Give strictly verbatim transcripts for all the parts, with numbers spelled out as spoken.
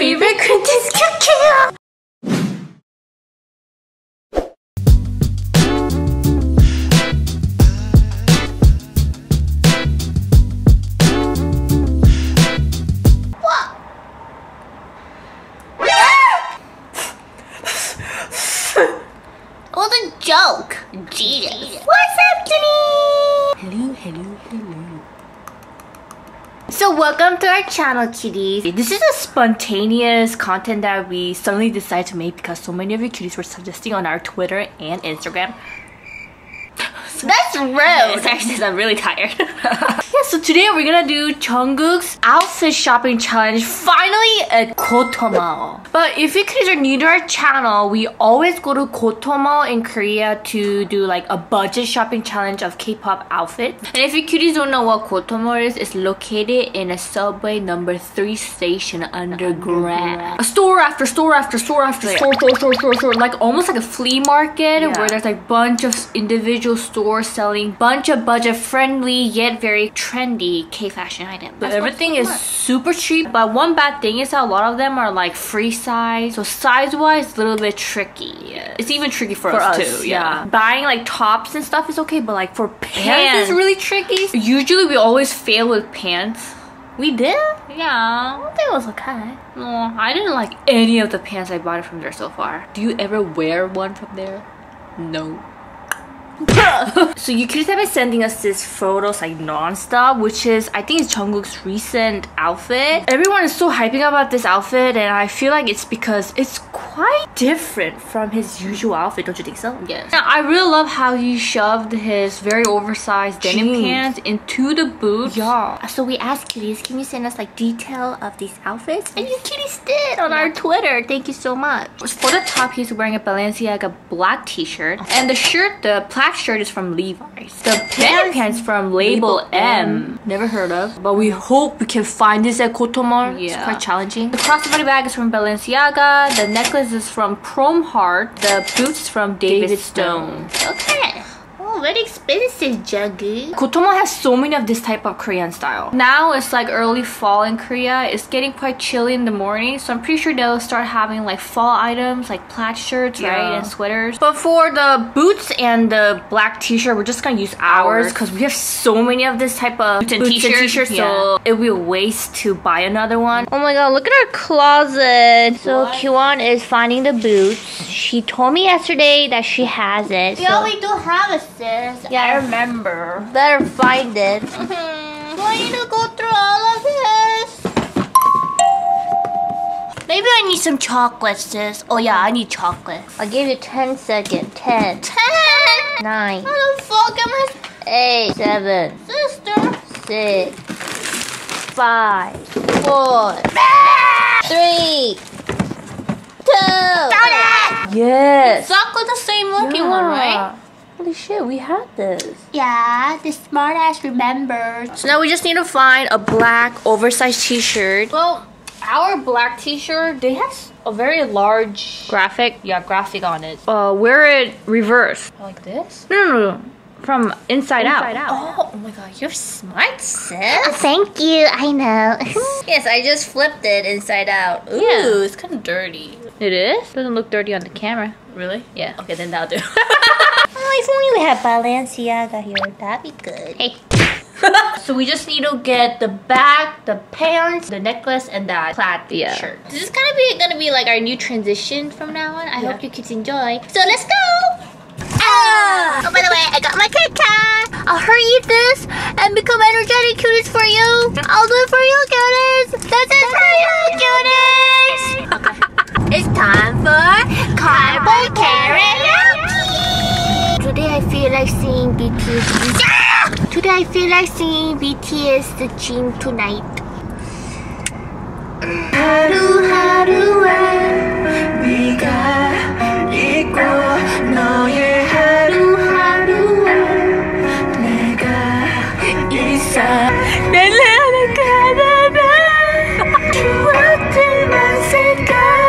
favorite Christmas cookie. What a joke! Jesus! What's up, Kitty? Hello, hello, hello. So welcome to our channel, kitties. This is a spontaneous content that we suddenly decided to make because so many of you kitties were suggesting on our Twitter and Instagram. That's rude! Actually, I'm really tired. Yeah, so today we're gonna do Jungkook's outfit shopping challenge, finally at Goto Mall. But if you guys are new to our channel, we always go to Goto Mall in Korea to do like a budget shopping challenge of K-pop outfits. And if you cuties don't know what Goto Mall is, it's located in a subway number three station underground. underground. A store after store after store after yeah. store, store, store, store, store, like almost like a flea market yeah. where there's like bunch of individual stores selling bunch of budget-friendly yet very trendy K-fashion items. But everything is super cheap, but one bad thing is that a lot of them are like free size, so size-wise it's a little bit tricky. Yeah. It's even tricky for, for us, us too. Yeah. yeah. Buying like tops and stuff is okay, but like for pants it's really tricky. Usually we always fail with pants. We did? Yeah, I think it was okay. No, I didn't like any of the pants I bought from there so far. Do you ever wear one from there? No. So you kids have been sending us these photos like non-stop, which is I think it's Jungkook's recent outfit. Everyone is so hyping about this outfit, and I feel like it's because it's quite different from his usual outfit, don't you think so? Yes. Now I really love how he shoved his very oversized Jeez. denim pants into the boots. Yeah. So we asked kitties, can you send us like detail of these outfits? And you kitties did on yeah. our Twitter. Thank you so much. For the top, he's wearing a Balenciaga black t-shirt, and the shirt, the plaid shirt is from Levi's. The pants, pants from Label M. M. Never heard of. But we hope we can find this at Goto Mall. Yeah. It's quite challenging. The crossbody bag is from Balenciaga. The necklace is from Chrome Heart. The boots from David, David Stone. Stone. Okay. Oh, very expensive, Jungkook. Goto Mall has so many of this type of Korean style. Now it's like early fall in Korea. It's getting quite chilly in the morning, so I'm pretty sure they'll start having like fall items like plaid shirts, yeah. right, and sweaters. But for the boots and the black t-shirt, we're just gonna use ours because we have so many of this type of boots and t-shirts, yeah. so it would be a waste to buy another one. Oh my god, look at our closet. So Kyuan is finding the boots. She told me yesterday that she has it. So. Yeah, we do have a set. Yeah, I remember. Better find it. Mm-hmm. Do I need to go through all of this? Maybe I need some chocolate, sis. Oh yeah, I need chocolate. I'll give you ten seconds. ten. ten! nine. How the fuck am I? eight. seven. Sister. six. five. four. three. two. Got it! Yes! Exactly the same looking yeah. one, right? Holy shit, we had this. Yeah, the smart ass remembers. So now we just need to find a black oversized t-shirt. Well, our black t-shirt, they have a very large graphic. Yeah, graphic on it. Uh, wear it reverse. Like this? No, no, no. From inside, inside out. out. Oh, oh my god, you're smart, sis. Oh, thank you, I know. Yes, I just flipped it inside out. Ooh, yeah. It's kind of dirty. It is? Doesn't look dirty on the camera. Really? Yeah. Okay, then that'll do. If only we had Balenciaga here, that'd be good. Hey. So we just need to get the bag, the pants, the necklace, and that plaid yeah. shirt. This is gonna be gonna be like our new transition from now on. I yeah. hope you kids enjoy. So let's go! Ah! Oh, by the way, I got my Kit Kat. I'll hurry eat this and become energetic cuties for you. I'll do it for you, cuties. This is for you, cuties. Okay. It's time for Cardboard Karaoke. Today I feel like singing B T S. Yeah! Today I feel like singing B T S The Dream Tonight. 하루하루에 네가 있고 너의 하루하루에 내가 있어 내 사랑 가다가 추억들만 생각나고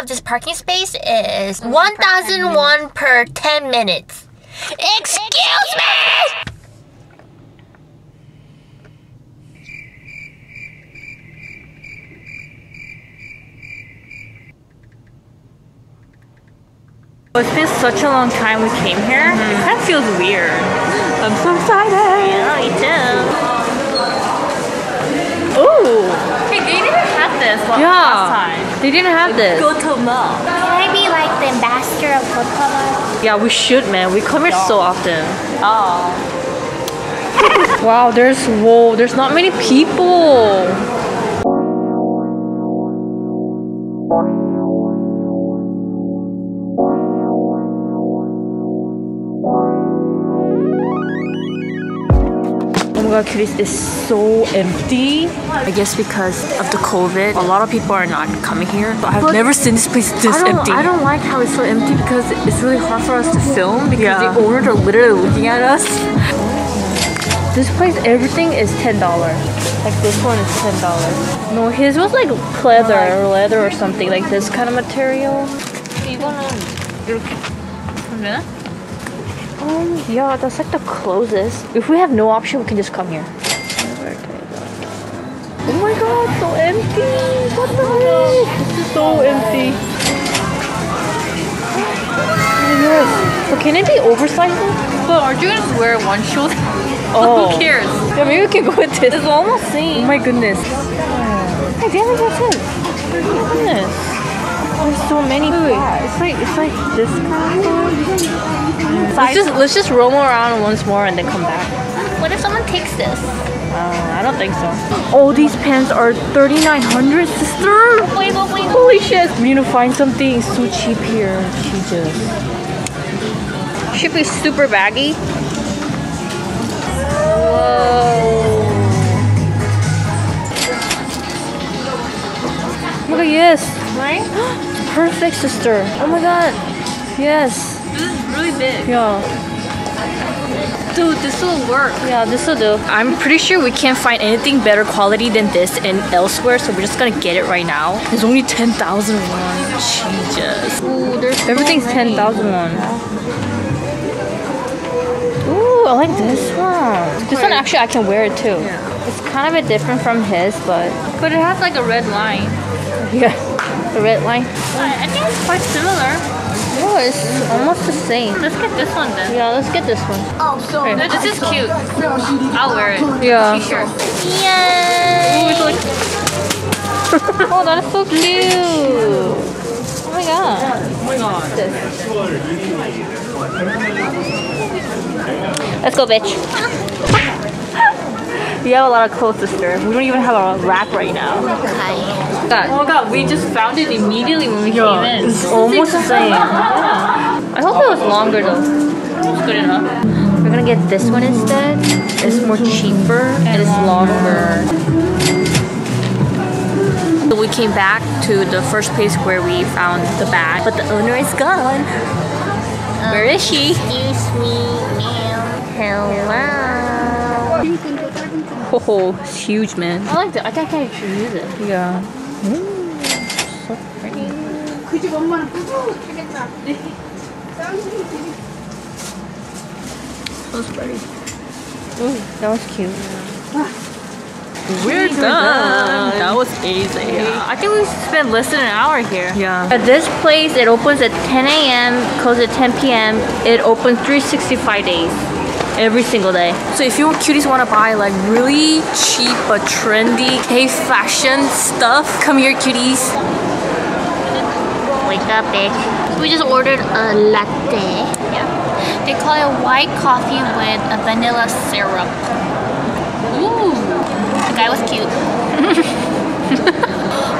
capacity of this parking space is one thousand won per ten minutes. Excuse me! It's been such a long time we came here. Mm-hmm. It kind of feels weird. I'm so excited! Yeah, me too. Ooh! Hey, they didn't have this last yeah, time. They didn't have like this. Goto Mall. Can I be like the ambassador of Goto Mall? Yeah, we should, man. We come here yeah. so often. Oh. Wow, there's whoa, there's not many people. Greece is so empty. I guess because of the COVID, a lot of people are not coming here. But I've but never seen this place this I empty. I don't like how it's so empty because it's really hard for us to film because yeah. the owners are literally looking at us. This place, everything is ten dollars. Like this one is ten dollars. No, his was like pleather or leather or something, like this kind of material. Um, yeah, that's like the closest. If we have no option, we can just come here. Oh my god, so empty! What the heck? This is so empty. Yes. But can it be oversized? But aren't you gonna wear one shoulder? Oh. Who cares? Yeah, maybe we can go with this. It's almost same. Oh my goodness. Hey, damn, that's it. Oh my goodness. There's so many. Wait, it's like it's like this kind. Let's just let's just roam around once more and then come back. What if someone takes this? Uh, I don't think so. All these pants are thirty-nine hundred, sister. Wait, wait, wait. Holy shit! We need to find something so cheap here. She just should be super baggy. Whoa. Look at this. Right? Perfect, sister. Oh my god. Yes. This is really big. Yeah. Dude, this will work. Yeah, this will do. I'm pretty sure we can't find anything better quality than this and elsewhere, so we're just gonna get it right now. There's only ten thousand won. Jesus. Ooh, there's everything's ten thousand won. Ooh, I like this one. This one actually I can wear it too. Yeah. It's kind of a different from his, but but it has like a red line. Yeah. The red line. I think it's quite similar. Oh, it's almost the same. Let's get this one then. Yeah, let's get this one. Oh, so right. No, this is cute. I'll wear it. Yeah. T-shirt. Yay! Ooh, it's like... oh, that is so cute. Oh my god. Oh my god. Let's go, bitch. We have a lot of clothes, sister. We don't even have a rack right now. Okay. God. Oh my god, we just found it immediately when we yeah, came in. It's almost the same. I hope it was longer though. It's good enough. We're gonna get this one instead. It's more cheaper and it's longer. So we came back to the first place where we found the bag, but the owner is gone. Um, where is she? Excuse me, ma'am. Hello. Oh, it's huge, man. I like that. I think I can use it. Yeah. Mm, so pretty. So pretty. Ooh, that was cute. We're done. done. That was easy. Yeah. I think we spent less than an hour here. Yeah. At this place, it opens at ten A M, closes at ten P M It opens three sixty-five days. Every single day. So if you cuties want to buy like really cheap but trendy K fashion stuff, come here, cuties. Wake up, bitch. We just ordered a latte. Yeah. They call it white coffee with a vanilla syrup. Ooh. The guy was cute.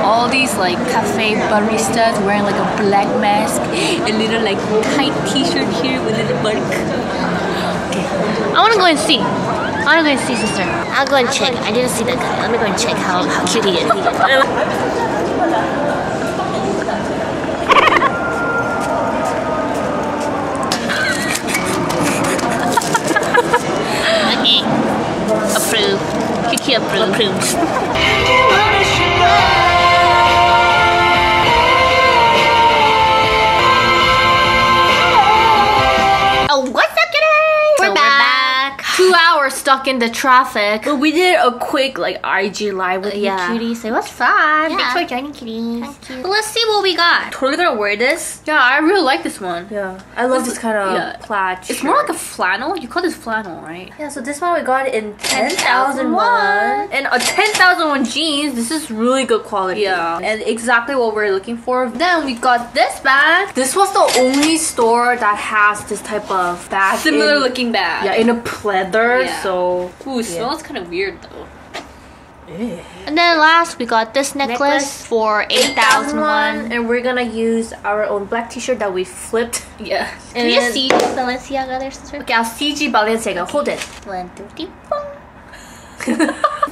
All these like cafe baristas wearing like a black mask, a little like tight t-shirt here with a little bark. I want to go and see. I want to go and see, sister. I'll go and I'll check. Go and I didn't see that guy. Let me go and check how, how cute he is. Okay. Approved. Kiki approved. Approved. two hours stuck in the traffic. But we did a quick like I G live with uh, yeah. you cuties. It was fun. Yeah. Thanks for joining, cuties. Thank you. But let's see what we got. Totally gonna wear this. Yeah, I really like this one. Yeah, I love this, this kind of yeah. plaid shirt. It's more like a flannel. You call this flannel, right? Yeah. So this one we got in ten thousand won and a ten thousand won jeans. This is really good quality. Yeah, and exactly what we're looking for. Then we got this bag. This was the only store that has this type of bag. Similar in, looking bag. Yeah, in a pleather. Yeah. So ooh, it yeah. smells kind of weird though. Ew. And then last we got this necklace, necklace for eight thousand won, and we're gonna use our own black t-shirt that we flipped. Yeah. Can you see Balenciaga there, sister? Okay, I'll C G Balenciaga. Hold it. One, two, three, four.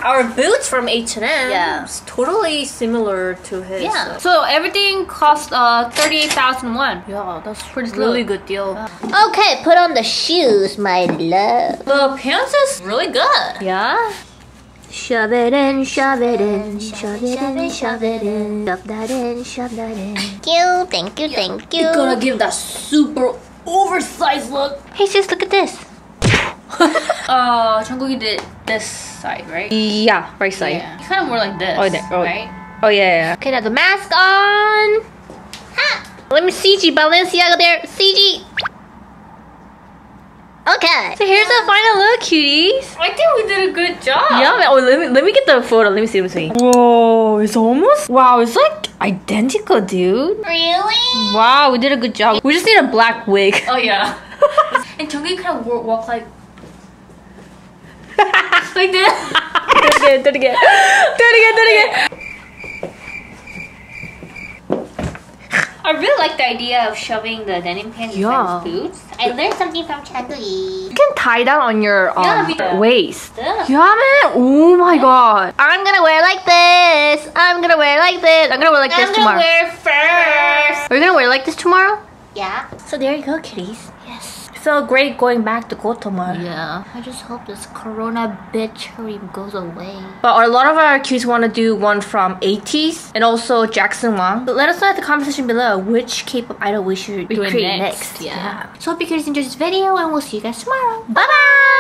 Our boots from H and M, yeah, it's totally similar to his. Yeah. So everything cost uh thirty-eight thousand won. Yeah, that's pretty really good, good deal. Yeah. Okay, put on the shoes, my love. The pants is really good. Yeah. Shove it in, shove it in, shove it in, shove it in, shove that in, shove that in. Thank you, thank you, thank you. You're gonna give that super oversized look. Hey sis, look at this. uh, Jungkook did this side, right? Yeah, right side. Yeah. He kind of wore like this, oh, there, oh. right? Oh yeah, yeah. Okay, now the mask on. Ha! Let me C G Balenciaga there. C G. Okay. So here's the final look, cuties. I think we did a good job. Yeah, man. Oh, let me let me get the photo. Let me see. Let me see. Whoa, it's almost. Wow, it's like identical, dude. Really? Wow, we did a good job. We just need a black wig. Oh yeah. And Jungkook kind of walk like like this. Do it again, do it again. Do it again, do it again. I really like the idea of shoving the denim pants yeah. in boots. I learned something from Chagui. You can tie down on your um, yeah, yeah. waist. Yeah. yeah, man. Oh my god. I'm gonna wear like this. I'm gonna wear like this. I'm gonna wear like I'm this tomorrow. I'm gonna wear first. Are you gonna wear like this tomorrow? Yeah. So there you go, kitties. Yes. So great going back to Goto Mall. Yeah. I just hope this corona bitch goes away. But a lot of our cuties want to do one from eighties and also Jackson Wang. But let us know in the comment section below which K-pop idol we should we create next. next. Yeah. yeah. So hope you guys enjoyed this video and we'll see you guys tomorrow. Bye bye!